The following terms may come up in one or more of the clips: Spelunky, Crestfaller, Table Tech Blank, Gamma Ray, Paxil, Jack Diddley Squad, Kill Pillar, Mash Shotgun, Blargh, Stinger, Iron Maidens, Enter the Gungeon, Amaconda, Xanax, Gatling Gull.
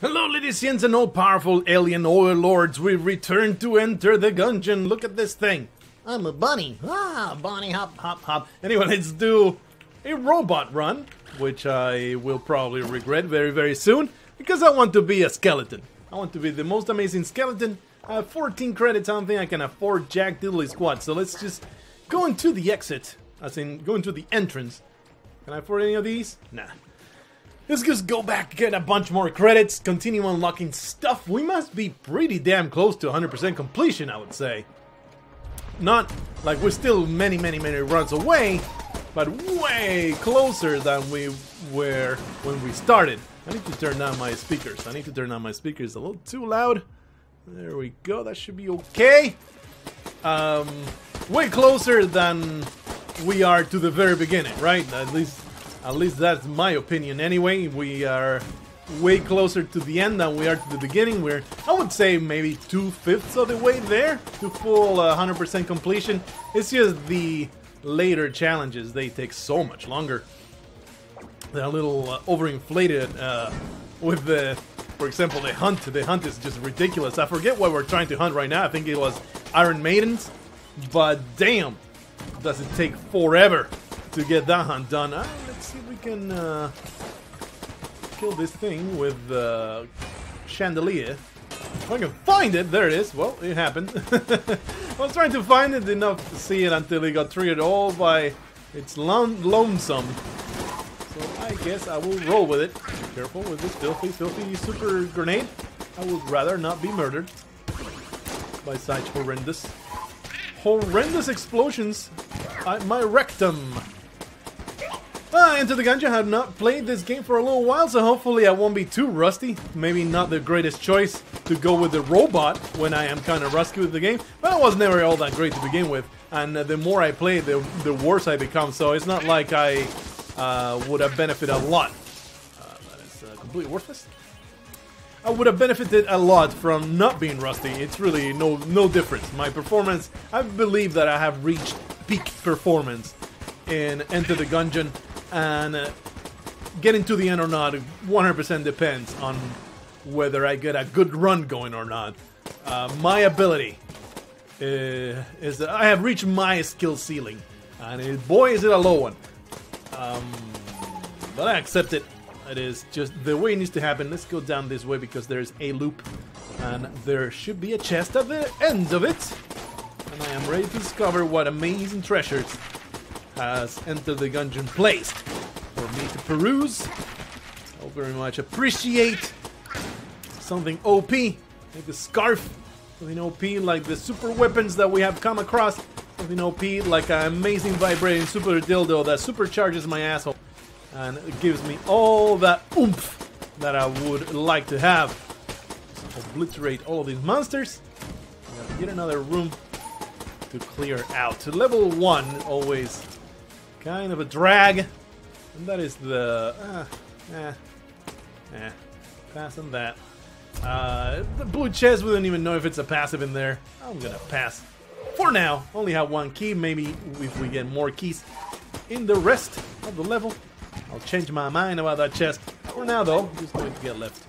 Hello, Lydicians and all-powerful alien overlords. We return to Enter the Gungeon. Look at this thing. I'm a bunny. Ah, bunny, hop, hop, hop. Anyway, let's do a robot run, which I will probably regret very, very soon, because I want to be a skeleton. I want to be the most amazing skeleton. I have 14 credits. I don't think I can afford Jack Diddley Squad, so let's just go into the exit, as in go into the entrance. Can I afford any of these? Nah. Let's just go back, get a bunch more credits, continue unlocking stuff. We must be pretty damn close to 100% completion, I would say. Not like we're still many, many, many runs away, but way closer than we were when we started. I need to turn down my speakers. I need to turn down my speakers a little too loud. There we go. That should be okay. Way closer than we are to the very beginning, right? At least that's my opinion anyway. We are way closer to the end than we are to the beginning. We're, I would say, maybe 2/5 of the way there to full 100% completion. It's just the later challenges, they take so much longer. They're a little overinflated with the, for example, the hunt. The hunt is just ridiculous. I forget what we're trying to hunt right now. I think it was Iron Maidens, but damn, does it take forever to get that hunt done. Let's see if we can kill this thing with the chandelier. If I can find it, there it is. Well, it happened. I was trying to find it, did not see it until it got triggered all by its lonesome. So I guess I will roll with it. Careful with this filthy super grenade. I would rather not be murdered by such horrendous explosions at my rectum. Enter the Gungeon. I have not played this game for a little while, so hopefully I won't be too rusty. Maybe not the greatest choice to go with the robot when I am kind of rusty with the game, but I was never all that great to begin with, and the more I play, the worse I become, so it's not like I would have benefited a lot. That is completely worthless. I would have benefited a lot from not being rusty. It's really no difference. My performance, I believe that I have reached peak performance in Enter the Gungeon, and getting to the end or not 100% depends on whether I get a good run going or not. My ability is that I have reached my skill ceiling, and boy is it a low one. But I accept it. It is just the way it needs to happen. Let's go down this way because there's a loop, and there should be a chest at the end of it. And I am ready to discover what amazing treasures has Enter the Gungeon placed for me to peruse. I'll very much appreciate something OP, like the scarf, something OP like the super weapons that we have come across, something OP like an amazing vibrating super dildo that supercharges my asshole and gives me all that oomph that I would like to have. So obliterate all of these monsters. Get another room to clear out. So level 1 always kind of a drag, and that is the pass on that. The blue chest, we don't even know if it's a passive in there. I'm gonna pass for now. Only have one key. Maybe if we get more keys in the rest of the level, I'll change my mind about that chest. For now though, I'm just going to get left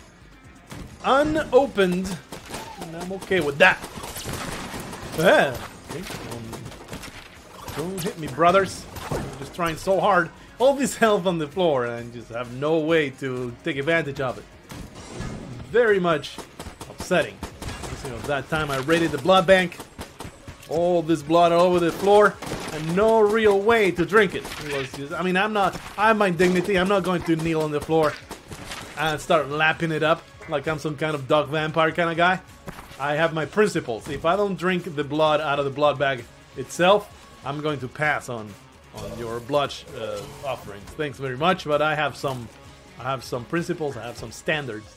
unopened, and I'm okay with that. Don't hit me, brothers. I'm just trying so hard. All this health on the floor, and I just have no way to take advantage of it. Very much upsetting. You know, that time I raided the blood bank. All this blood all over the floor, and no real way to drink it. It was just, I mean, I have my dignity. I'm not going to kneel on the floor and start lapping it up like I'm some kind of dog vampire kind of guy. I have my principles. If I don't drink the blood out of the blood bag itself, I'm going to pass on your blood offerings. Thanks very much, but I have some principles. I have some standards.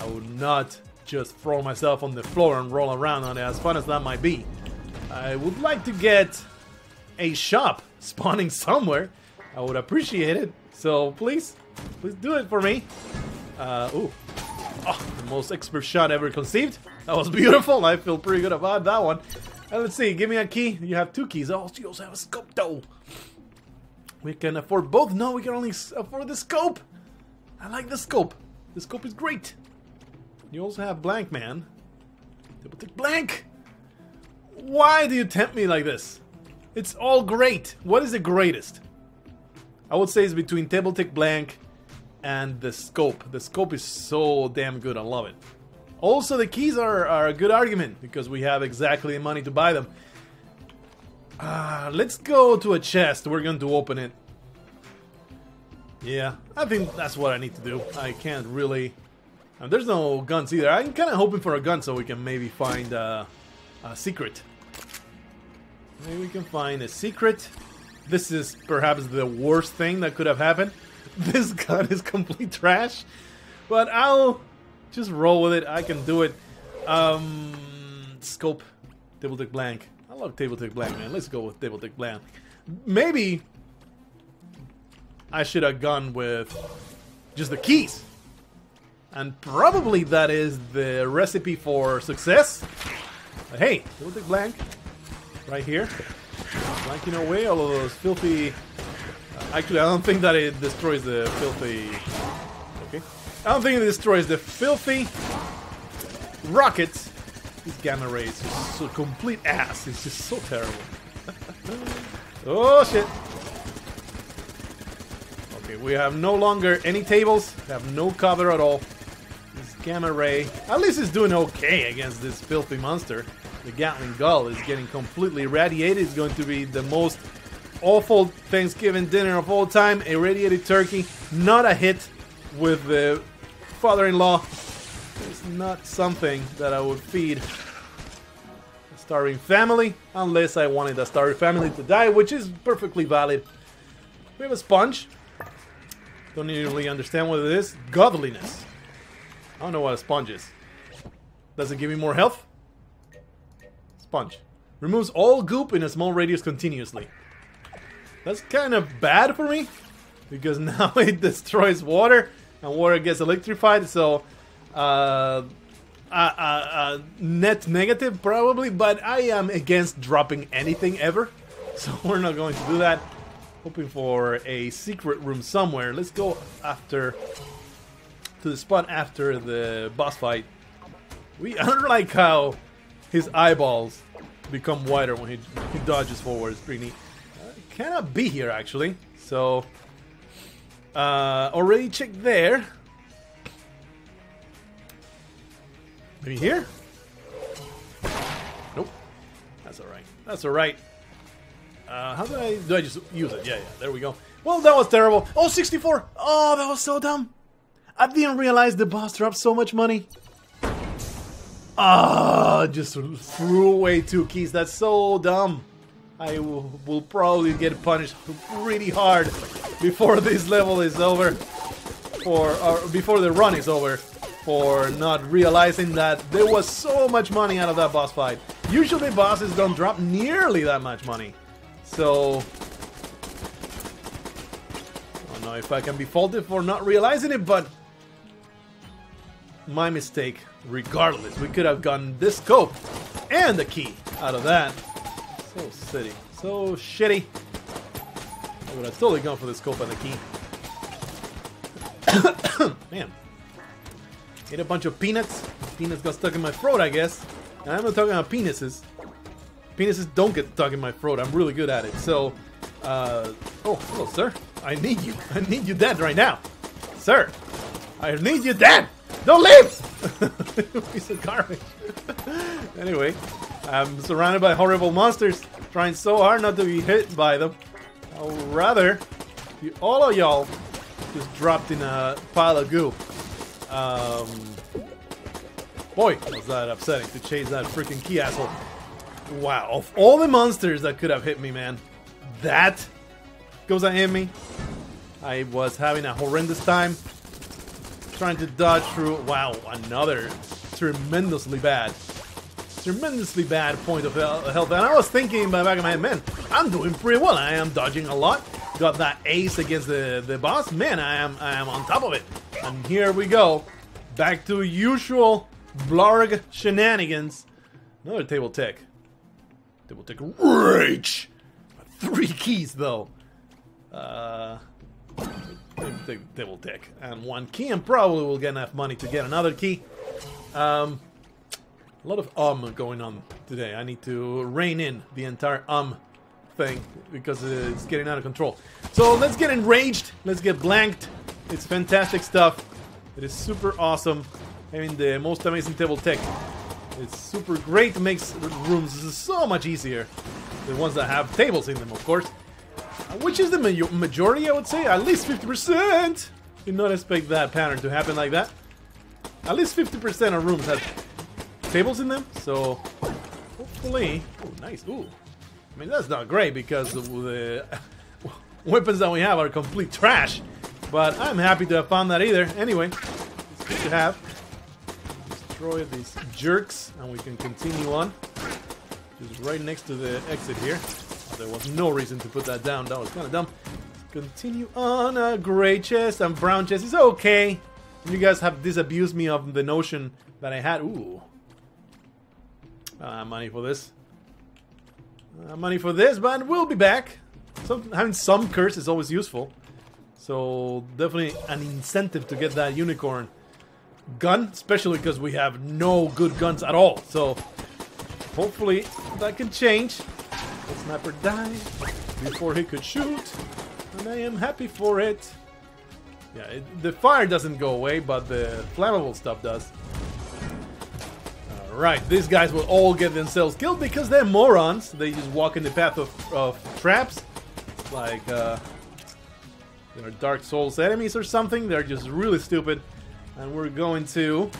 I would not just throw myself on the floor and roll around on it, as fun as that might be. I would like to get a shop spawning somewhere. I would appreciate it. So please do it for me. Ooh. Oh, the most expert shot ever conceived. That was beautiful. I feel pretty good about that one. And let's see. Give me a key. You have 2 keys. Oh, you also have a scope, though. We can afford both. No, we can only afford the scope. I like the scope. The scope is great. You also have blank, man. Table Tech Blank! Why do you tempt me like this? It's all great. What is the greatest? I would say it's between Table Tech Blank and the scope. The scope is so damn good. I love it. Also, the keys are a good argument because we have exactly the money to buy them. Let's go to a chest. We're going to open it. Yeah, I think that's what I need to do. I can't really... there's no guns either. I'm kind of hoping for a gun so we can maybe find a secret. Maybe we can find a secret. This is perhaps the worst thing that could have happened. This gun is complete trash. But I'll just roll with it. I can do it. Scope. Table Tech Blank. I love Table Tech Blank, man. Let's go with Table Tech Blank. Maybe I should have gone with just the keys. And probably that is the recipe for success. But hey, Table Tech Blank. Right here. Blanking away all of those filthy... actually, I don't think that it destroys the filthy... Okay. I don't think it destroys the filthy rockets. These gamma rays are so complete ass. It's just so terrible. Oh, shit. Okay, we have no longer any tables. We have no cover at all. This gamma ray... At least it's doing okay against this filthy monster. The Gatling Gull is getting completely irradiated. It's going to be the most awful Thanksgiving dinner of all time. Irradiated turkey. Not a hit with the father-in-law. It's not something that I would feed a starving family. Unless I wanted a starving family to die, which is perfectly valid. We have a sponge. Don't really understand what it is. Godliness. I don't know what a sponge is. Does it give me more health? Sponge. Removes all goop in a small radius continuously. That's kind of bad for me, because now it destroys water, and water gets electrified, so... net negative, probably, but I am against dropping anything ever, so we're not going to do that. Hoping for a secret room somewhere. Let's go after... to the spot after the boss fight. We don't like how... his eyeballs become wider when he dodges forward. It's pretty neat. Cannot be here, actually. So, already checked there. Maybe here? Nope. That's alright. That's alright. How did I... Do I just use it? Yeah, yeah. There we go. Well, that was terrible. Oh, 64! Oh, that was so dumb. I didn't realize the boss dropped so much money. Ah, just threw away two keys. That's so dumb. I will probably get punished really hard before this level is over, or before the run is over, for not realizing that there was so much money out of that boss fight. Usually bosses don't drop nearly that much money. So, I don't know if I can be faulted for not realizing it, but my mistake. Regardless, we could have gotten this scope and the key out of that. So shitty. So shitty. I would have totally gone for the scope and the key. Man. Ate a bunch of peanuts. Peanuts got stuck in my throat, I guess. And I'm not talking about penises. Penises don't get stuck in my throat. I'm really good at it. So, oh, hello, sir. I need you. I need you dead right now. Sir. I need you dead. Don't leave! Piece of garbage. Anyway, I'm surrounded by horrible monsters, trying so hard not to be hit by them. I would rather all of y'all just dropped in a pile of goo. Boy, was that upsetting to chase that freaking key asshole. Wow, of all the monsters that could have hit me, man, that goes and hit me. I was having a horrendous time. Trying to dodge through. Wow, another tremendously bad point of health. And I was thinking in the back of my head, man, I'm doing pretty well. I am dodging a lot. Got that ace against the boss. Man, I am on top of it. And here we go, back to usual blarg shenanigans. Another Table Tech. Table Tech Rage. 3 keys though. Table Tech and 1 key, and probably we'll get enough money to get another key. A lot of going on today. I need to rein in the entire thing because it's getting out of control. So let's get enraged. Let's get blanked. It's fantastic stuff. It is super awesome. I mean, the most amazing table tech. It's super great. It makes rooms so much easier. The ones that have tables in them, of course. Which is the majority, I would say. At least 50%. Did not expect that pattern to happen like that. At least 50% of rooms have tables in them. So, hopefully... Oh, nice. Ooh. I mean, that's not great because the weapons that we have are complete trash. But I'm happy to have found that either. Anyway, it's good to have. Destroy these jerks and we can continue on. Just right next to the exit here. Oh, there was no reason to put that down. That was kind of dumb. Continue on. A gray chest and brown chest. It's okay. You guys have disabused me of the notion that I had. Ooh. Money for this. Money for this, but we'll be back. Having some curse is always useful. So definitely an incentive to get that unicorn gun, especially because we have no good guns at all. So hopefully that can change. The sniper died before he could shoot, and I am happy for it. Yeah, the fire doesn't go away, but the flammable stuff does. Alright, these guys will all get themselves killed because they're morons. They just walk in the path of traps. Like, they're Dark Souls enemies or something. They're just really stupid. And we're going to...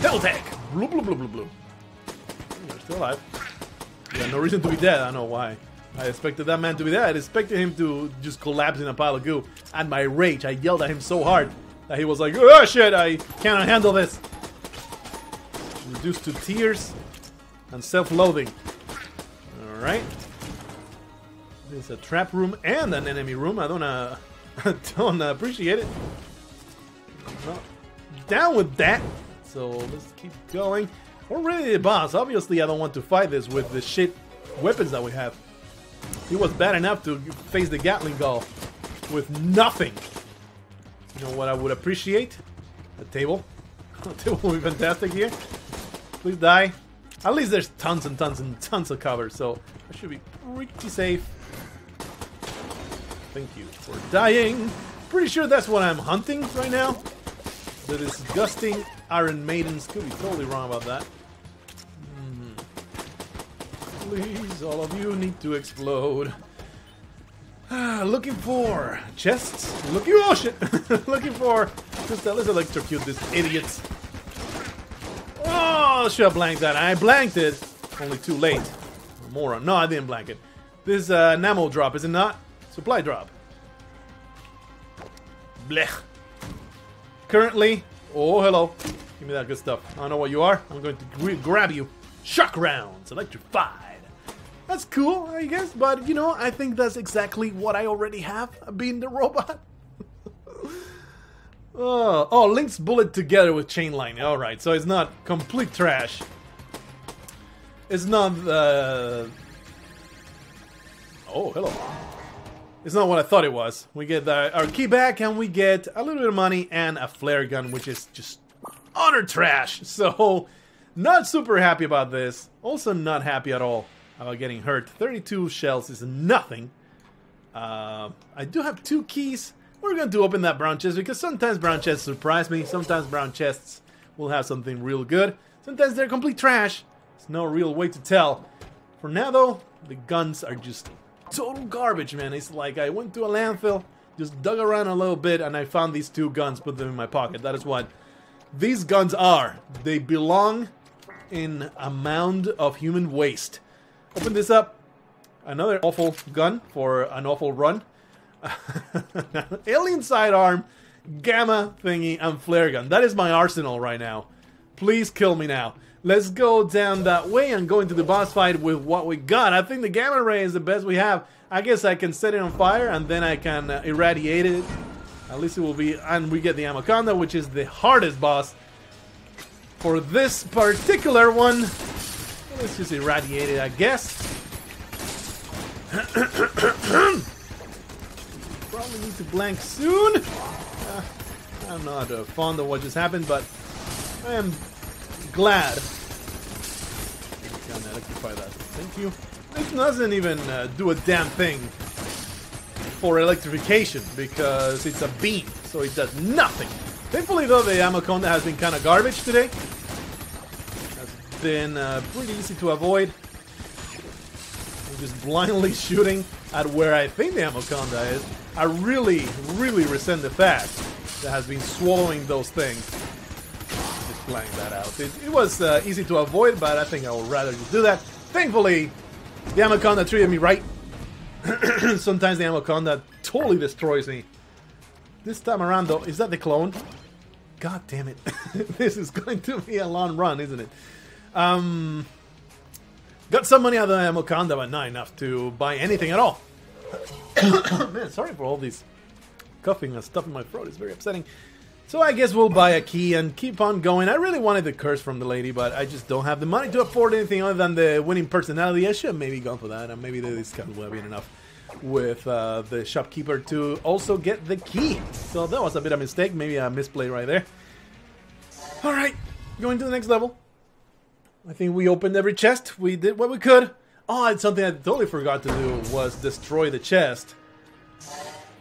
Table Tech! Blue, blue, blue, blue, blue. They're still alive. Yeah, no reason to be dead. I don't know why. I expected that man to be dead. I expected him to just collapse in a pile of goo. At my rage, I yelled at him so hard that he was like, oh shit, I cannot handle this. Reduced to tears and self-loathing. Alright. There's a trap room and an enemy room. I don't appreciate it. Well, down with that. So let's keep going. Already the boss. Obviously, I don't want to fight this with the shit weapons that we have. He was bad enough to face the Gatling Gull with nothing. You know what I would appreciate? A table. A table would be fantastic here. Please die. At least there's tons and tons and tons of cover, so I should be pretty safe. Thank you for dying. Pretty sure that's what I'm hunting right now. The disgusting Iron Maidens. Could be totally wrong about that. Please, all of you need to explode. Looking for chests. Looking, oh shit! Looking for crystal. Let's electrocute these idiots. Oh, should have blanked that. I blanked it. Only too late. Moron. No, I didn't blank it. This is an ammo drop, is it not? Supply drop. Blech. Currently. Oh, hello. Give me that good stuff. I don't know what you are. I'm going to grab you. Shock rounds, electrified. That's cool, I guess, but you know, I think that's exactly what I already have, being the robot. Oh, Link's bullet together with chain line. Alright, so it's not complete trash. It's not oh, hello. It's not what I thought it was. We get our key back and we get a little bit of money and a flare gun, which is just utter trash. So not super happy about this. Also not happy at all about getting hurt. 32 shells is nothing. I do have 2 keys. We're going to open that brown chest because sometimes brown chests surprise me. Sometimes brown chests will have something real good. Sometimes they're complete trash. There's no real way to tell. For now, though, the guns are just total garbage, man. It's like I went to a landfill, just dug around a little bit, and I found these 2 guns, put them in my pocket. That is what these guns are. They belong in a mound of human waste. Open this up. Another awful gun for an awful run. Alien sidearm, gamma thingy, and flare gun. That is my arsenal right now. Please kill me now. Let's go down that way and go into the boss fight with what we got. I think the gamma ray is the best we have. I guess I can set it on fire and then I can irradiate it. At least it will be, and we get the Amaconda, which is the hardest boss for this particular one. Let's just irradiate it, I guess. Probably need to blank soon. I'm not fond of what just happened, but I am glad. Can electrify that. Thank you. This doesn't even do a damn thing for electrification because it's a beam, so it does nothing. Thankfully, though, the Amaconda has been kind of garbage today. Has been pretty easy to avoid. I'm just blindly shooting at where I think the Amaconda is. I really, really resent the fact that has been swallowing those things. Just playing that out. It was easy to avoid, but I think I would rather just do that. Thankfully, the Amaconda treated me right. Sometimes the Amaconda totally destroys me. This time around, though, is that the clone? God damn it. This is going to be a long run, isn't it? Got some money out of the Amaconda, but not enough to buy anything at all. Man, sorry for all these coughing and stuff in my throat. It's very upsetting. So I guess we'll buy a key and keep on going. I really wanted the curse from the lady, but I just don't have the money to afford anything other than the winning personality. I should have maybe gone for that, and maybe the discount would have been enough with the shopkeeper to also get the key. So that was a bit of a mistake. Maybe a misplay right there. Alright, going to the next level. I think we opened every chest. We did what we could. Oh, and something I totally forgot to do was destroy the chest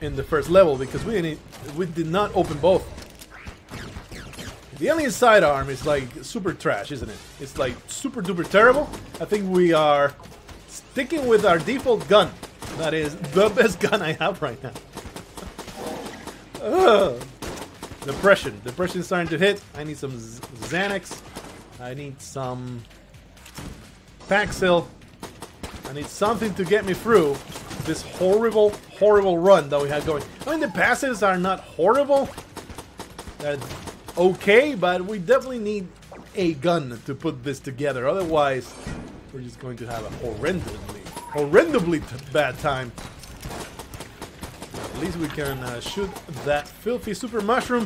in the first level because we did not open both. The alien sidearm is like super trash, isn't it? It's like super duper terrible. I think we are sticking with our default gun. That is the best gun I have right now. Ugh. Depression. Depression's starting to hit. I need some Xanax. I need some Paxil. I need something to get me through this horrible, horrible run that we had going. I mean, the passes are not horrible. They're okay, but we definitely need a gun to put this together. Otherwise, we're just going to have a horrendibly bad time. At least we can shoot that filthy super mushroom.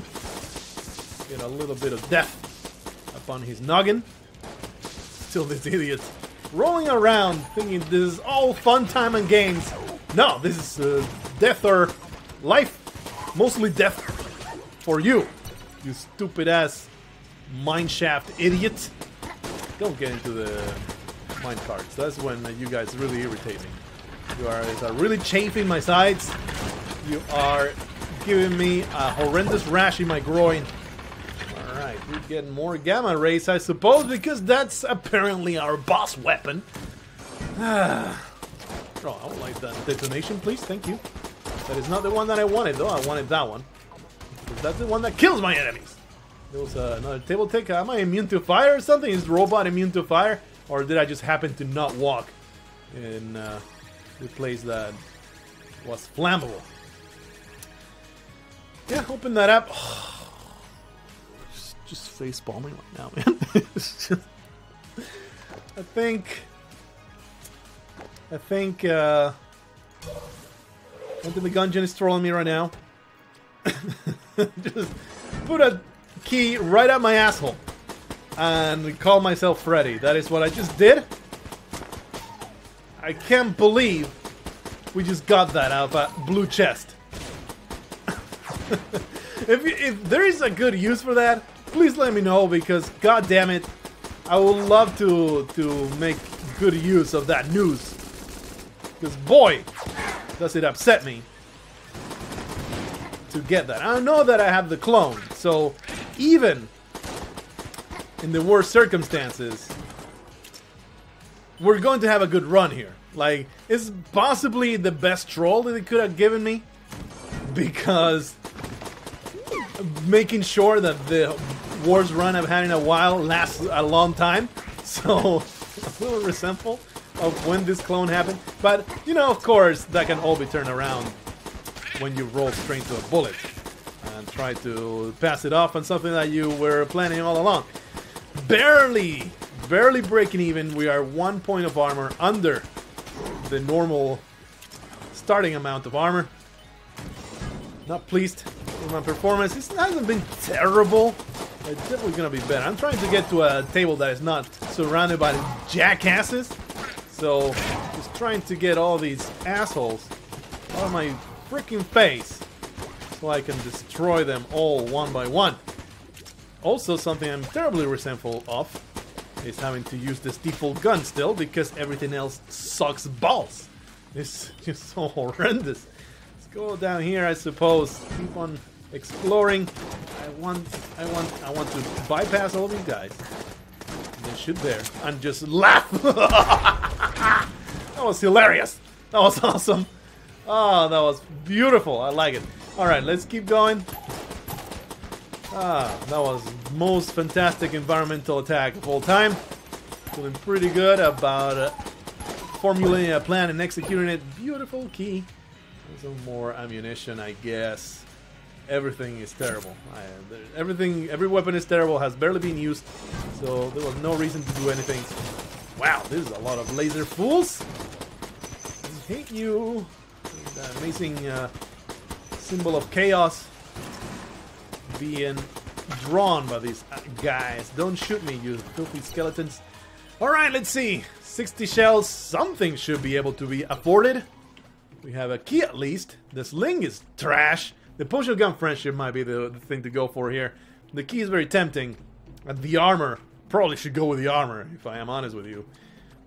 Get a little bit of death upon his noggin. Still this idiot rolling around thinking this is all fun time and games. No, this is death or life. Mostly death for you, you stupid ass mineshaft idiot. Don't get into the mine carts. That's when you guys really irritate me. You guys are really chafing my sides. You are giving me a horrendous rash in my groin. Alright, we get more Gamma Rays, I suppose, because that's apparently our boss weapon. Oh, I would like that detonation, please. Thank you. That is not the one that I wanted, though. I wanted that one. That's the one that kills my enemies. There was another table tech. Am I immune to fire or something? Is the robot immune to fire? Or did I just happen to not walk in the place that was flammable? Yeah, open that up. Oh, just face bombing right now, man. Just, I think Enter the Gungeon is trolling me right now. Just put a key right up my asshole and call myself Freddy. That is what I just did. I can't believe we just got that out of a blue chest. If there is a good use for that, please let me know, because god damn it, I would love to make good use of that news, because boy does it upset me to get that. I know that I have the clone, so even in the worst circumstances, we're going to have a good run here. Like, it's possibly the best troll that they could have given me, because making sure that the worst run I've had in a while lasts a long time. So a little resentful of when this clone happened. But, you know, of course, that can all be turned around when you roll straight to a bullet and try to pass it off on something that you were planning all along. Barely breaking even. We are 1 point of armor under the normal starting amount of armor. Not pleased with my performance. It hasn't been terrible. It's definitely gonna be better. I'm trying to get to a table that is not surrounded by jackasses, so just trying to get all these assholes out of my freaking face so I can destroy them all one by one. Also something I'm terribly resentful of is having to use this default gun still, because everything else sucks balls. It's just so horrendous. Let's go down here, I suppose. Keep on exploring. I want to bypass all these guys. And then shoot there and just laugh. That was hilarious. That was awesome. Oh, that was beautiful. I like it. All right, let's keep going. Ah, that was the most fantastic environmental attack of all time. Feeling pretty good about formulating a plan and executing it. Beautiful key. Some more ammunition, I guess. Everything is terrible. Every weapon is terrible, has barely been used, so there was no reason to do anything. Wow, this is a lot of laser fools. I hate you. The amazing symbol of chaos being drawn by these guys. Don't shoot me, you filthy skeletons. Alright, let's see. 60 shells, something should be able to be afforded. We have a key at least. The sling is trash. The potion gun friendship might be the thing to go for here. The key is very tempting. And the armor, probably should go with the armor, if I am honest with you.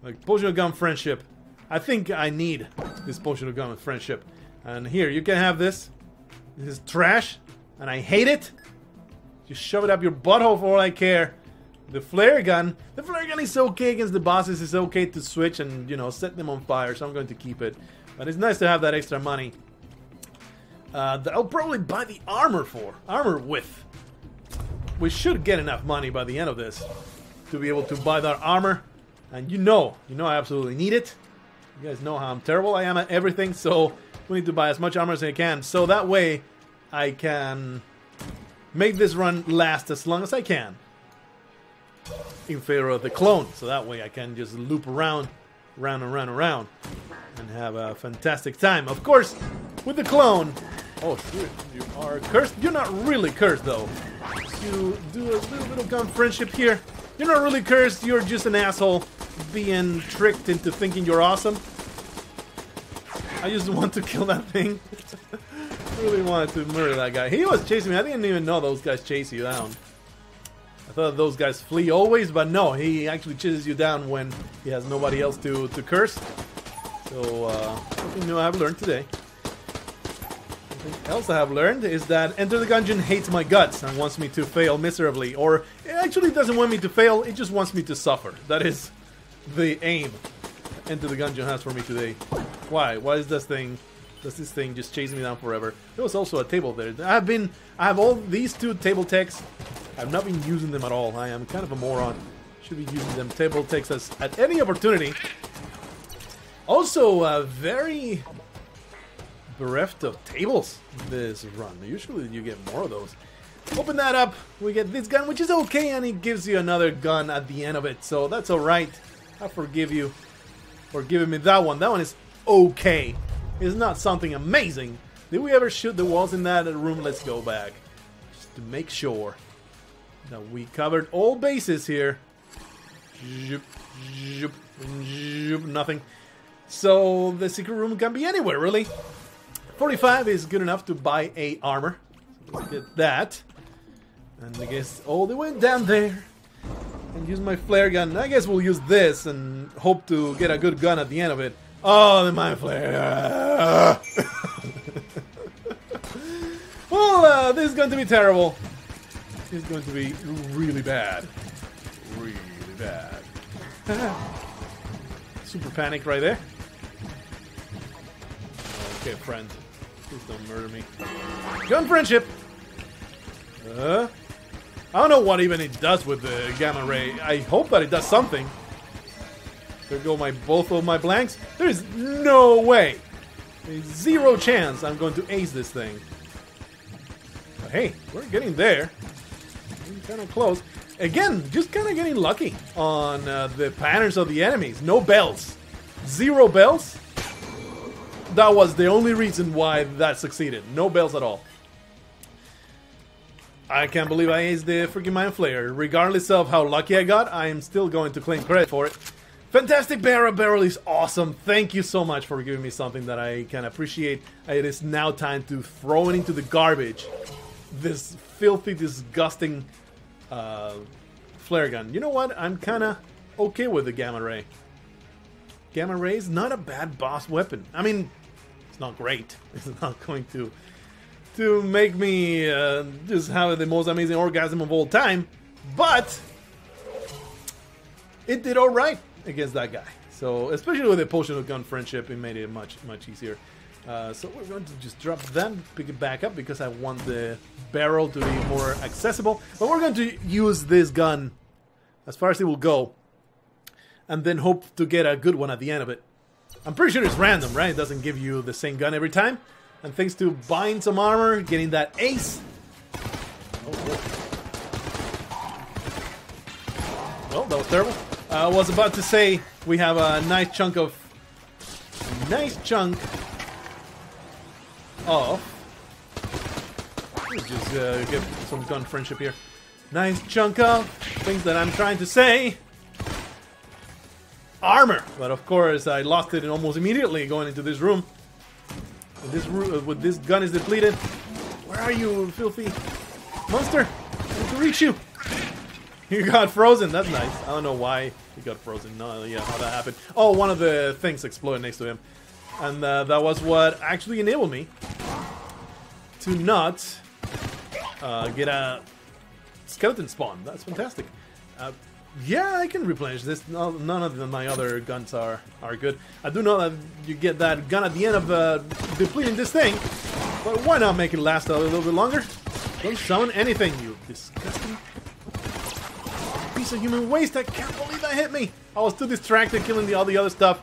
Like, potion gun friendship. I think I need this potion of gun friendship. And here, you can have this. This is trash. And I hate it. Just shove it up your butthole for all I care. The flare gun. The flare gun is okay against the bosses. It's okay to switch and, you know, set them on fire. So I'm going to keep it. But it's nice to have that extra money. That I'll probably buy the armor for. Armor with. We should get enough money by the end of this to be able to buy that armor. And you know I absolutely need it. You guys know how I'm terrible I am at everything, so we need to buy as much armor as I can. So that way, I can make this run last as long as I can. In favor of the clone, so that way I can just loop around, round and round and round, and have a fantastic time. Of course, with the clone... Oh, shoot, you are cursed. You're not really cursed, though. You do a little bit of gun friendship here. You're not really cursed, you're just an asshole being tricked into thinking you're awesome. I just want to kill that thing. I really wanted to murder that guy. He was chasing me. I didn't even know those guys chase you down. I thought those guys flee always, but no, he actually chases you down when he has nobody else to curse. So, something new I have learned today. Something else I have learned is that Enter the Gungeon hates my guts and wants me to fail miserably. Or, it actually doesn't want me to fail, it just wants me to suffer. That is the aim Enter the Gungeon has for me today. Why? Why is this thing... Does this thing just chase me down forever? There was also a table there. I have all these two table techs. I've not been using them at all. I am kind of a moron. Should be using them table techs as at any opportunity. Also, very bereft of tables this run. Usually you get more of those. Open that up. We get this gun, which is okay, and it gives you another gun at the end of it. So that's alright. I forgive you for giving me that one. That one is okay. It's not something amazing. Did we ever shoot the walls in that room? Let's go back. Just to make sure that we covered all bases here. Zoop, zoop, zoop, nothing. So the secret room can be anywhere, really. 45 is good enough to buy a armor. So let's get that. And I guess all the way down there. And use my flare gun. I guess we'll use this and hope to get a good gun at the end of it. Oh, the mind flare. Well, this is going to be terrible. It's going to be really bad. Really bad. Super panic right there. Okay, friend. Please don't murder me. Gun friendship! I don't know what even it does with the Gamma Ray. I hope that it does something. There go both of my blanks. There's no way. There's zero chance I'm going to ace this thing. But hey, we're getting there. Getting kind of close. Again, just kind of getting lucky on the patterns of the enemies. No bells. Zero bells. That was the only reason why that succeeded. No bells at all. I can't believe I aced the freaking Mind Flayer. Regardless of how lucky I got, I am still going to claim credit for it. Fantastic Barrel. Barrel is awesome. Thank you so much for giving me something that I can appreciate. It is now time to throw it into the garbage. This filthy, disgusting flare gun. You know what? I'm kind of okay with the Gamma Ray. Gamma Ray's not a bad boss weapon. I mean, it's not great. It's not going to make me just have the most amazing orgasm of all time, but it did all right against that guy. So, especially with the potion of gun friendship, it made it much easier. So we're going to just drop that, pick it back up because I want the barrel to be more accessible. But we're going to use this gun as far as it will go, and then hope to get a good one at the end of it. I'm pretty sure it's random, right? It doesn't give you the same gun every time. And thanks to buying some armor, getting that ace. Oh, well, that was terrible. I was about to say we have a nice chunk of. Let's just get some gun friendship here. Nice chunk of things that I'm trying to say. Armor, but of course I lost it almost immediately going into this room. This room with this gun is depleted. Where are you, filthy monster? I need to reach you. You got frozen. That's nice. I don't know why he got frozen. No, yeah, how that happened. Oh, one of the things exploded next to him, and that was what actually enabled me to not get a skeleton spawn. That's fantastic. Yeah, I can replenish this. No, none of my other guns are good. I do know that you get that gun at the end of depleting this thing, but why not make it last a little bit longer? Don't summon anything, you disgusting piece of human waste. I can't believe that hit me. I was too distracted killing all the other stuff.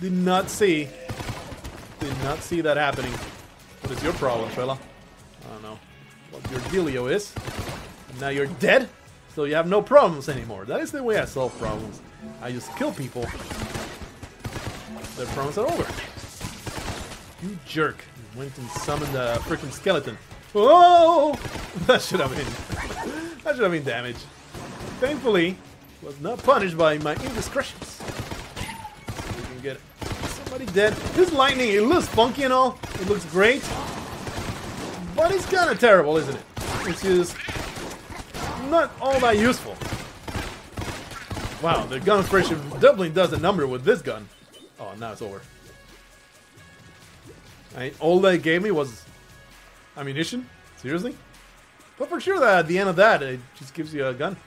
Did not see that happening. What is your problem, fella? I don't know what your dealio is. Now you're dead. So you have no problems anymore. That is the way I solve problems. I just kill people. Their problems are over. You jerk. You went and summoned a freaking skeleton. Oh! That should have been... that should have been damage. Thankfully, was not punished by my indiscretions. So we can get somebody dead. This lightning, it looks funky and all. It looks great. But it's kind of terrible, isn't it? It's just... not all that useful. Wow, the gun friendship doubling does a number with this gun. Oh, now it's over. All they gave me was ammunition? Seriously? But for sure that at the end of that, it just gives you a gun.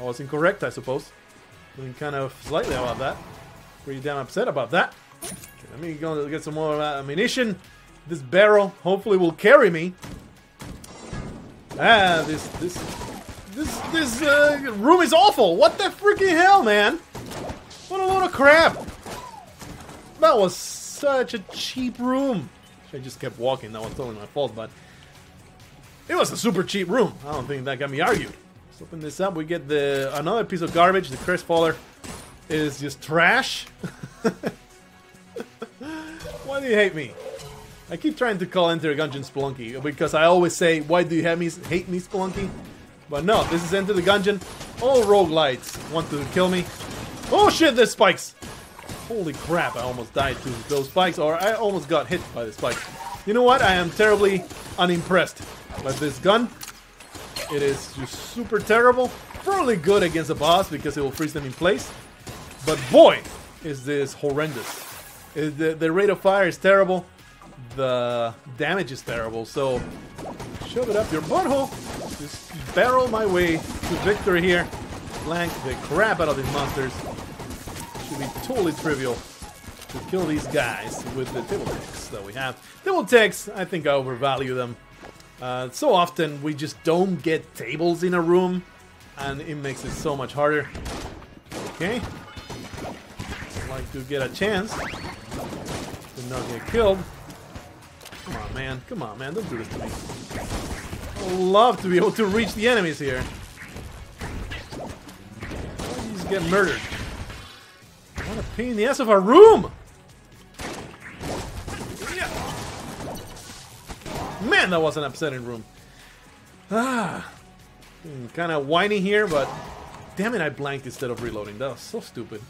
I was incorrect, I suppose. Feeling kind of slightly about that. Pretty damn upset about that. Okay, let me go get some more ammunition. This barrel hopefully will carry me. Ah, this room is awful. What the freaking hell, man? What a load of crap. That was such a cheap room. I just kept walking. That was totally my fault, but it was a super cheap room. I don't think that can be argued. Let's open this up. We get another piece of garbage. The Crestfaller is just trash. Why do you hate me? I keep trying to call Enter the Gungeon Spelunky, because I always say, why do you hate me, Spelunky? But no, this is Enter the Gungeon. All roguelites want to kill me. Oh shit, there's spikes! Holy crap, I almost died to those spikes, or I almost got hit by the spikes. You know what? I am terribly unimpressed by this gun. It is just super terrible. Probably good against a boss, because it will freeze them in place. But boy, is this horrendous. The rate of fire is terrible. The damage is terrible, so shove it up your butthole. Just barrel my way to victory here. Blank the crap out of these monsters. Should be totally trivial to kill these guys with the table techs that we have. Table techs, I think I overvalue them. So often we just don't get tables in a room, and it makes it so much harder. Okay. I'd like to get a chance to not get killed. Come on, man, don't do this to me. I would love to be able to reach the enemies here. I just get murdered. What a pain in the ass of our room! Yeah. Man, that was an upsetting room. Ah, kind of whiny here, but damn it, I blanked instead of reloading. That was so stupid.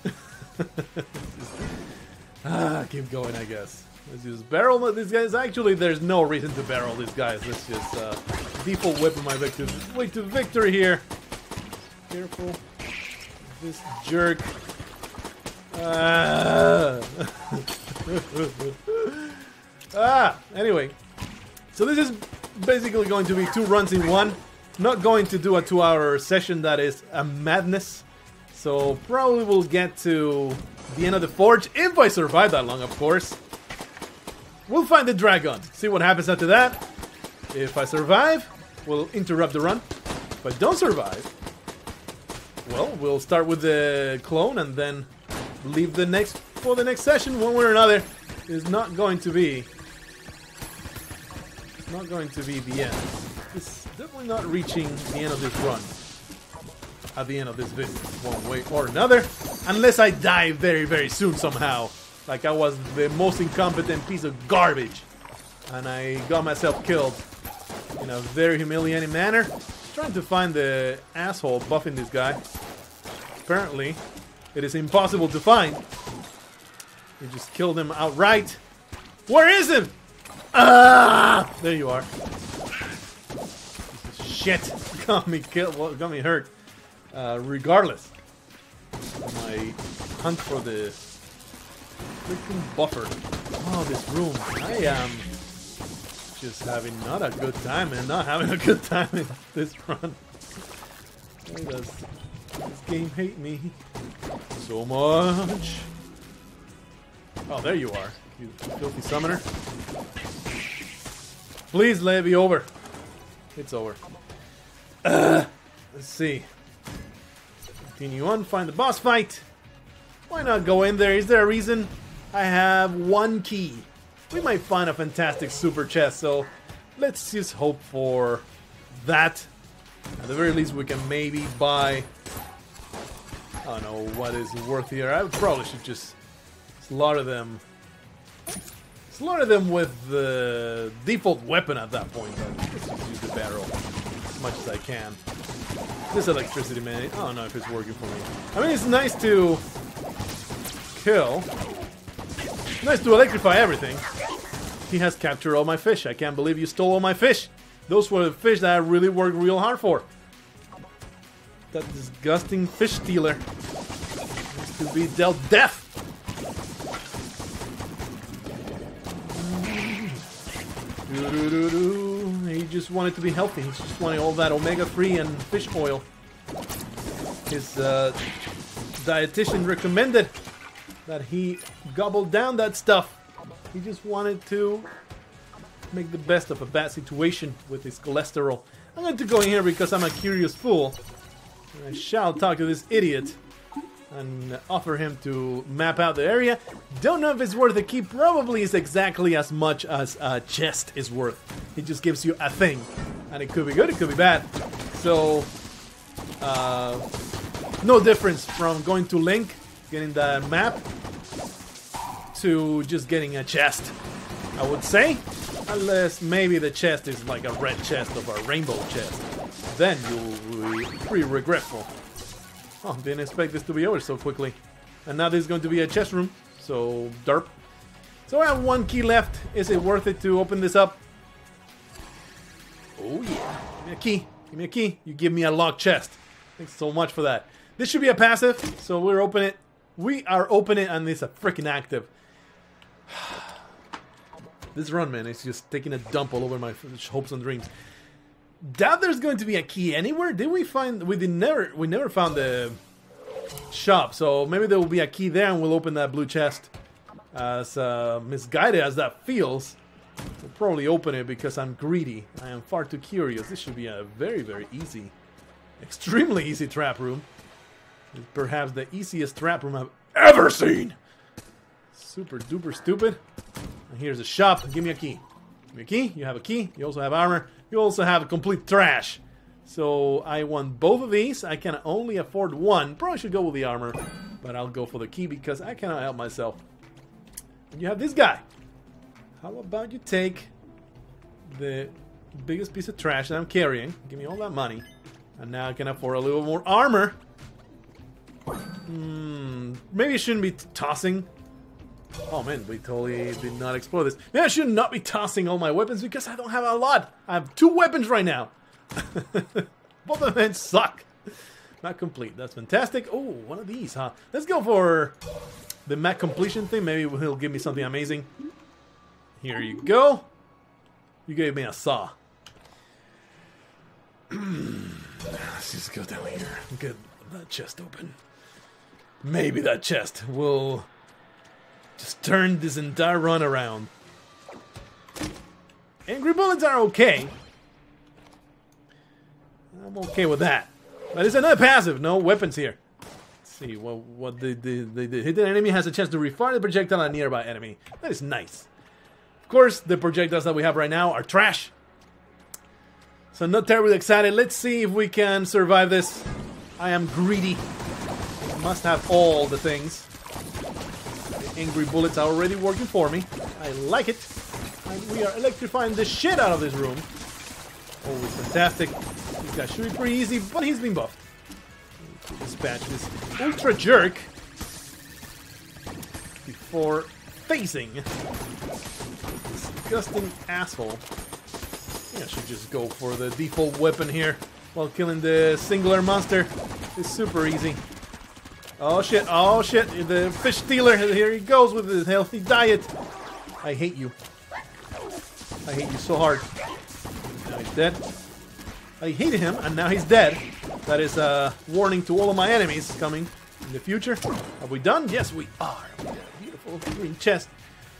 Keep going, I guess. Let's just barrel these guys. Actually, there's no reason to barrel these guys. Let's just default whip my victims. Way to victory here. Careful. This jerk. Anyway. So this is basically going to be 2 runs in 1. Not going to do a 2-hour session. That is a madness. So probably we'll get to the end of the forge. If I survive that long, of course. We'll find the dragon. See what happens after that. If I survive, we'll interrupt the run. If I don't survive, well, we'll start with the clone and then leave the next for the next session one way or another. It's not going to be the end. It's definitely not reaching the end of this run. At the end of this video, one way or another, unless I die very, very soon somehow. Like I was the most incompetent piece of garbage. And I got myself killed in a very humiliating manner. Trying to find the asshole buffing this guy. Apparently, it is impossible to find. You just killed him outright. Where is him? Ah! There you are. Shit. Got me killed. Well, got me hurt. Regardless. My hunt for the freaking buffer. Oh, this room. I am just having not a good time, and not having a good time in this run. Why does this game hate me so much? Oh, there you are, you filthy summoner. Please let it be over. It's over. Let's see. Continue on, find the boss fight. Why not go in there? Is there a reason? I have 1 key. We might find a fantastic super chest, so let's just hope for that. At the very least, we can maybe buy... I don't know what is worth here. I probably should just slaughter them. Slaughter them with the default weapon at that point. Let's just use the barrel as much as I can. This electricity, man, I don't know if it's working for me. I mean, it's nice to kill. Nice to electrify everything. He has captured all my fish. I can't believe you stole all my fish. Those were the fish that I really worked real hard for. That disgusting fish stealer needs to be dealt death. He just wanted to be healthy. He just wanted all that omega-3 and fish oil. His dietitian recommended that he gobbled down that stuff. He just wanted to make the best of a bad situation with his cholesterol. I'm going to go in here because I'm a curious fool. I shall talk to this idiot and offer him to map out the area. Don't know if it's worth a key. Probably is exactly as much as a chest is worth. It just gives you a thing. And it could be good, it could be bad. So, no difference from going to Link, getting the map, to just getting a chest, I would say. Unless maybe the chest is like a red chest or a rainbow chest. Then you'll be pretty regretful. Oh, didn't expect this to be over so quickly. And now there's going to be a chest room, so derp. So I have 1 key left. Is it worth it to open this up? Oh yeah. Give me a key. Give me a key. You give me a locked chest. Thanks so much for that. This should be a passive, so we're open it. We are open it, and it's a freaking active. This run, man, is just taking a dump all over my hopes and dreams. Doubt there's going to be a key anywhere. Did we find? We never found the shop, so maybe there will be a key there, and we'll open that blue chest. As misguided as that feels, we'll probably open it because I'm greedy. I am far too curious. This should be a very, very easy, extremely easy trap room. It's perhaps the easiest trap room I've ever seen. Super duper stupid. And here's a shop. Give me a key. Give me a key. You have a key. You also have armor. You also have complete trash. So I want both of these. I can only afford one. Probably should go with the armor, but I'll go for the key because I cannot help myself. You have this guy. How about you take the biggest piece of trash that I'm carrying? Give me all that money. And now I can afford a little more armor. Maybe it shouldn't be tossing Oh man, we totally did not explore this. Now I should not be tossing all my weapons because I don't have a lot. I have 2 weapons right now. Both of them suck. Map complete. That's fantastic. Oh, one of these, huh? Let's go for the map completion thing. Maybe he'll give me something amazing. Here you go. You gave me a saw. Let's just go down here. Get that chest open. Maybe that chest will just turn this entire run around. Angry bullets are okay. I'm okay with that. But it's another passive. No weapons here. Let's see what they did. Hidden enemy has a chance to refire the projectile on a nearby enemy. That is nice. Of course, the projectiles that we have right now are trash. So I'm not terribly excited. Let's see if we can survive this. I am greedy. I must have all the things. The angry bullets are already working for me. I like it. And we are electrifying the shit out of this room. Oh, it's fantastic. This guy should be pretty easy, but he's been buffed. Dispatch this ultra jerk before facing this disgusting asshole. I should just go for the default weapon here while killing the singular monster. It's super easy. Oh shit, oh shit, the fish stealer, here he goes with his healthy diet. I hate you. I hate you so hard. Now he's dead. I hated him, and now he's dead. That is a warning to all of my enemies coming in the future. Are we done? Yes, we are. We got a beautiful green chest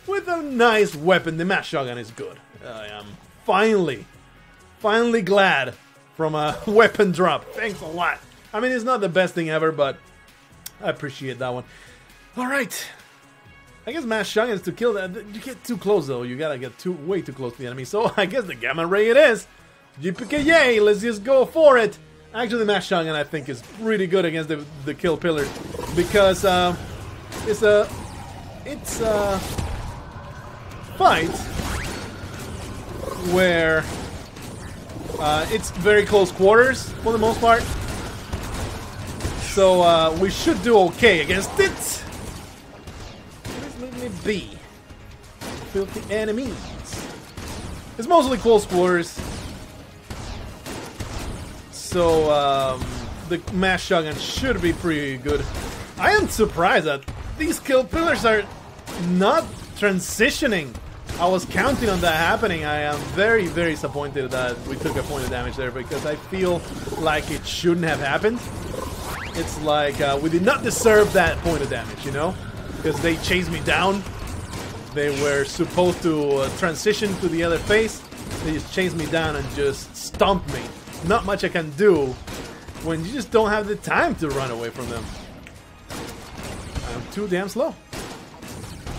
with a nice weapon. The Mash Shotgun is good. I am finally glad from a weapon drop. Thanks a lot. I mean, it's not the best thing ever, but I appreciate that one. All right. I guess Mash Shotgun is to kill that. You get too close, though. You gotta get way too close to the enemy. So I guess the Gamma Ray it is. Yippee-ki-yay, let's just go for it. Actually, Mash Shotgun, I think, is pretty good against the Kill Pillar because it's a fight where it's very close quarters for the most part. So we should do okay against it. Just let me be. Filthy enemies. It's mostly close quarters. So, the Mash Shotgun should be pretty good. I am surprised that these Kill Pillars are not transitioning. I was counting on that happening. I am very, very disappointed that we took a point of damage there because I feel like it shouldn't have happened. It's like we did not deserve that point of damage, you know? Because they chased me down. They were supposed to transition to the other phase. They just chased me down and just stomped me. Not much I can do when you just don't have the time to run away from them. I'm too damn slow.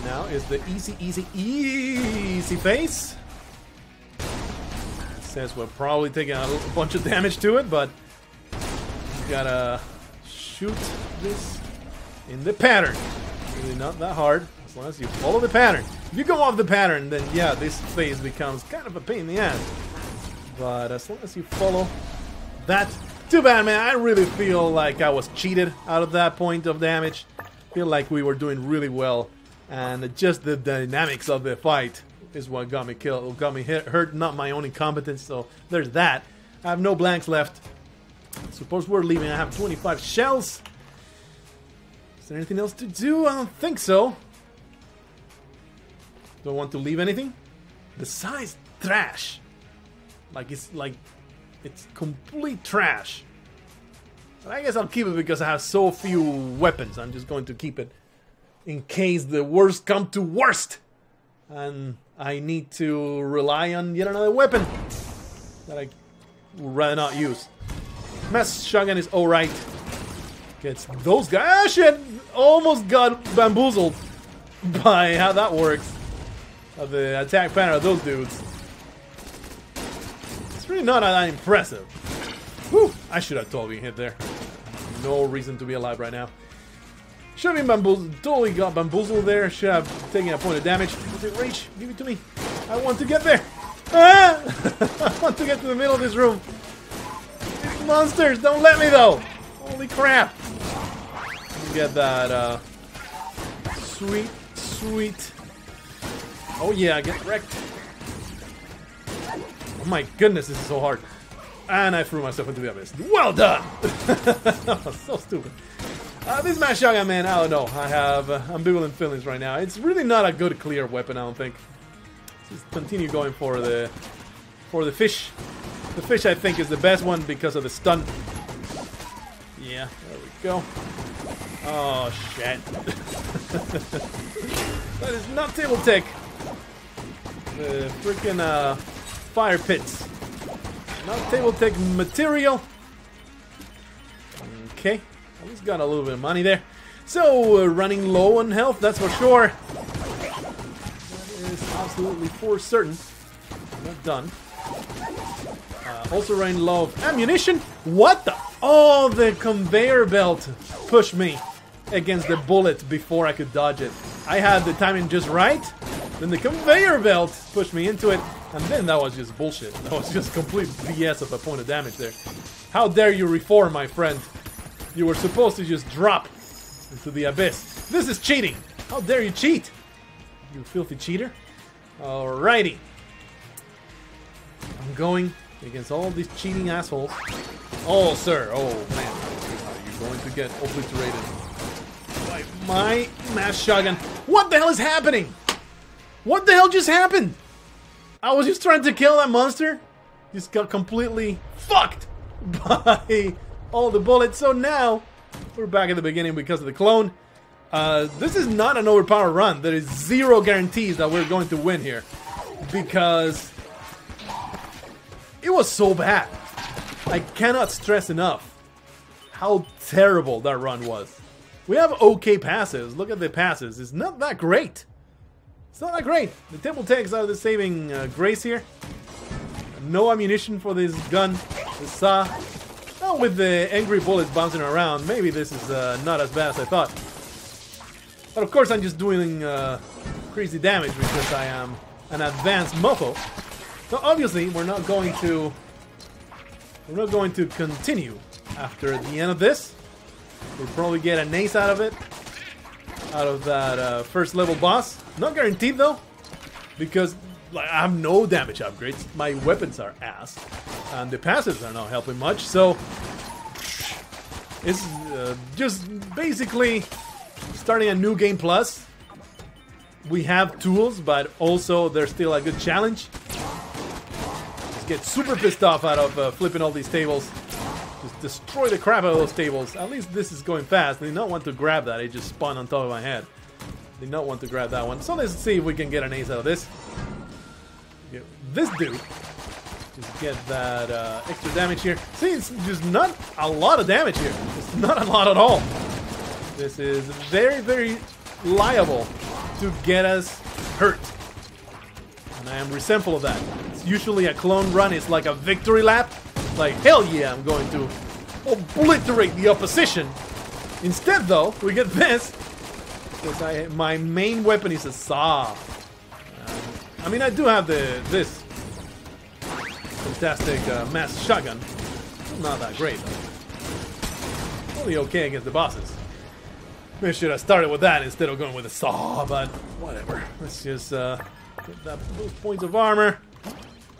Now is the easy, easy, easy phase. Says we're probably taking a bunch of damage to it, but you gotta shoot this in the pattern. Really not that hard, as long as you follow the pattern. If you go off the pattern, then yeah, this phase becomes kind of a pain in the ass. But as long as you follow that, too bad, man. I really feel like I was cheated out of that point of damage. Feel like we were doing really well, and just the dynamics of the fight is what got me killed, got me hurt. Not my own incompetence. So there's that. I have no blanks left. Suppose we're leaving. I have 25 shells. Is there anything else to do? I don't think so. Don't want to leave anything besides trash. Like it's complete trash. But I guess I'll keep it because I have so few weapons. I'm just going to keep it in case the worst come to worst, and I need to rely on yet another weapon that I would rather not use. Mash Shotgun is all right. Gets those guys. Ah, shit! Almost got bamboozled by how that works. The attack pattern of those dudes. Really not that impressive. Whew, I should have totally hit there. No reason to be alive right now. Should have been bamboozled. Totally got bamboozled there. Should have taken a point of damage. Was it Rage? Give it to me. I want to get there. Ah! I want to get to the middle of this room. These monsters don't let me though. Holy crap. You get that sweet, Sweet. Oh yeah, get wrecked. Oh my goodness, this is so hard. And I threw myself into the abyss. Well done! So stupid. This Mash Shotgun, man, I don't know. I have ambivalent feelings right now. It's really not a good clear weapon, I don't think. Just continue going for the fish. The fish, I think, is the best one because of the stun. Yeah, there we go. Oh, shit. That is not Table Tech. The freaking fire pits. Not Table Tech material. Okay. I just got a little bit of money there. So, running low on health, that's for sure. That is absolutely for certain. Not done. Also running low of ammunition. What the? Oh, the conveyor belt pushed me against the bullet before I could dodge it. I had the timing just right. Then the conveyor belt pushed me into it. And then that was just bullshit. That was just complete BS of a point of damage there. How dare you reform, my friend? You were supposed to just drop into the abyss. This is cheating. How dare you cheat? You filthy cheater. Alrighty. I'm going against all these cheating assholes. Oh, sir. Oh, man. You're going to get obliterated by my Mash Shotgun. What the hell is happening? What the hell just happened? I was just trying to kill that monster. Just got completely fucked by all the bullets. So now we're back at the beginning because of the clone. This is not an overpowered run. There is zero guarantees that we're going to win here because it was so bad. I cannot stress enough how terrible that run was. We have okay passes. Look at the passes. It's not that great. It's not that great. The Table Techs are the saving grace here. No ammunition for this gun, this saw. Now with the angry bullets bouncing around, maybe this is not as bad as I thought. But of course I'm just doing crazy damage because I am an advanced mofo. So obviously we're not going to continue after the end of this. We'll probably get an ace out of it. Out of that first level boss. Not guaranteed though, because like, I have no damage upgrades. My weapons are ass, and the passives are not helping much. So it's just basically starting a new game plus. We have tools, but also there's still a good challenge. Just get super pissed off out of flipping all these tables. Just destroy the crap out of those tables. At least this is going fast. They did not want to grab that. It just spun on top of my head. They did not want to grab that one. So let's see if we can get an ace out of this. Get this dude. Just get that extra damage here. See, it's just not a lot of damage here. It's not a lot at all. This is very, very liable to get us hurt. And I am resentful of that. It's usually a clone run. It's like a victory lap. Like, hell yeah, I'm going to obliterate the opposition. Instead, though, we get this. Because my main weapon is a saw. I mean, I do have this fantastic Mash Shotgun. It's not that great, though. Only okay against the bosses. Maybe should have started with that instead of going with a saw, but whatever. Let's just get those points of armor.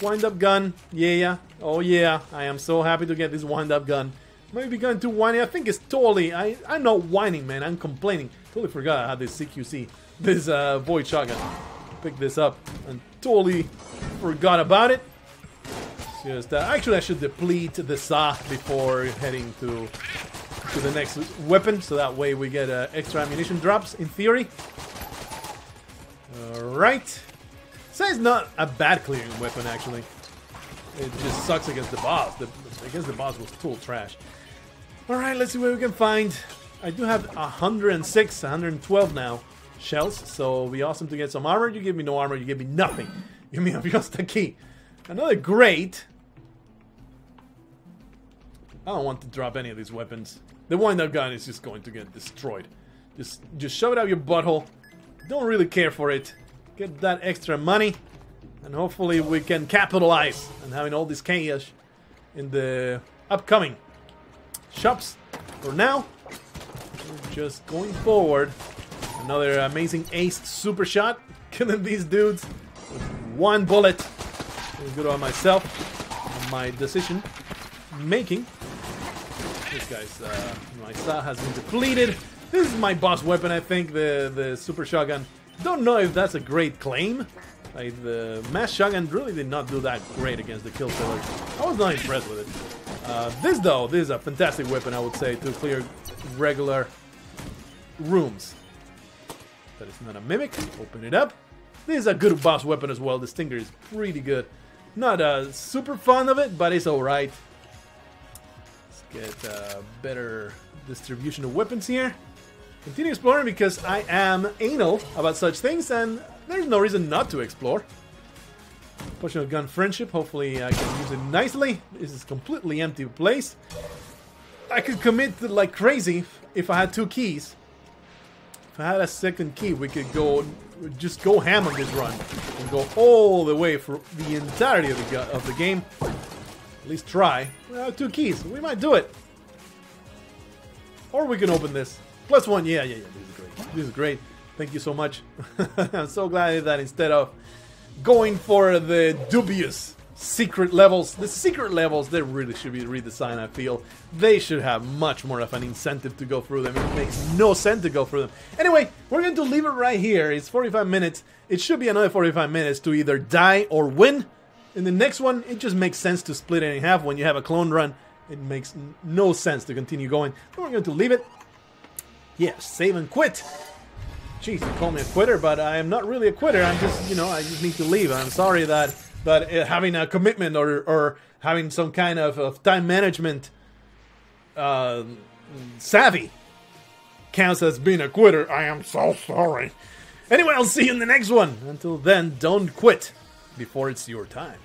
Wind-up gun, yeah, oh yeah, I am so happy to get this wind-up gun. Maybe going too whiny, I think it's totally, I'm not whining, man, I'm complaining. Totally forgot I had this CQC, this Void Shotgun. Picked this up and totally forgot about it. Just, actually, I should deplete the saw before heading to the next weapon, so that way we get extra ammunition drops, in theory. Alright. So it's not a bad clearing weapon, actually. It just sucks against the boss. Against the boss was total trash. Alright, let's see what we can find. I do have 106, 112 now shells, so it'll be awesome to get some armor. You give me no armor, you give me nothing. You mean I'm just a key. Another great. I don't want to drop any of these weapons. The wind-up gun is just going to get destroyed. Just shove it out your butthole. Don't really care for it. Get that extra money, and hopefully we can capitalize on having all this cash in the upcoming shops. For now, we're just going forward Another amazing ace super shot. Killing these dudes with one bullet. Good on myself. My decision making. This guy's my style has been depleted. This is my boss weapon, I think, the super shotgun. Don't know if that's a great claim. Like, the Mash Shotgun really did not do that great against the Kill Pillar. I was not impressed with it. This, though, this is a fantastic weapon, I would say, to clear regular rooms. That is not a mimic. Open it up. This is a good boss weapon as well. The Stinger is pretty good. Not super fond of it, but it's alright. Let's get better distribution of weapons here. Continue exploring because I am anal about such things and there's no reason not to explore. Potion of Gun Friendship, hopefully I can use it nicely. This is a completely empty place. I could commit like crazy if I had two keys. If I had a second key, we could just go ham on this run and go all the way for the entirety of the game. At least try. We have two keys, we might do it. Or we can open this. Plus one, yeah, this is great. This is great. Thank you so much. I'm so glad that instead of going for the dubious secret levels, the secret levels, they really should be redesigned, I feel. They should have much more of an incentive to go through them. It makes no sense to go through them. Anyway, we're going to leave it right here. It's 45 minutes. It should be another 45 minutes to either die or win. In the next one, it just makes sense to split it in half when you have a clone run. It makes no sense to continue going. We're going to leave it. Yeah, save and quit. Jeez, you call me a quitter, but I am not really a quitter. I'm just, you know, I just need to leave. I'm sorry that having a commitment or having some kind of time management savvy counts as being a quitter. I am so sorry. Anyway, I'll see you in the next one. Until then, don't quit before it's your time.